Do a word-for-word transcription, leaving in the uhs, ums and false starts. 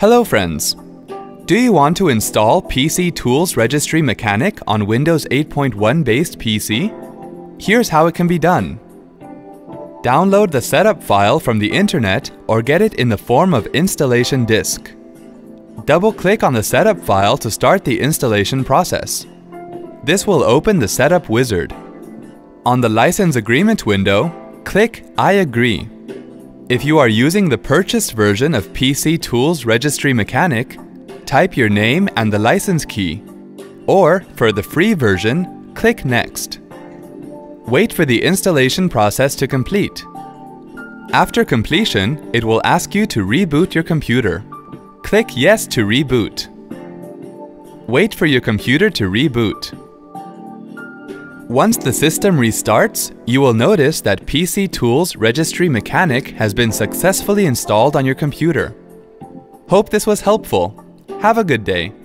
Hello friends! Do you want to install P C Tools Registry Mechanic on Windows eight point one based P C? Here's how it can be done. Download the setup file from the internet or get it in the form of installation disk. Double-click on the setup file to start the installation process. This will open the setup wizard. On the license agreement window, click I agree. If you are using the purchased version of P C Tools Registry Mechanic, type your name and the license key, or for the free version, click Next. Wait for the installation process to complete. After completion, it will ask you to reboot your computer. Click Yes to reboot. Wait for your computer to reboot. Once the system restarts, you will notice that P C Tools Registry Mechanic has been successfully installed on your computer. Hope this was helpful. Have a good day.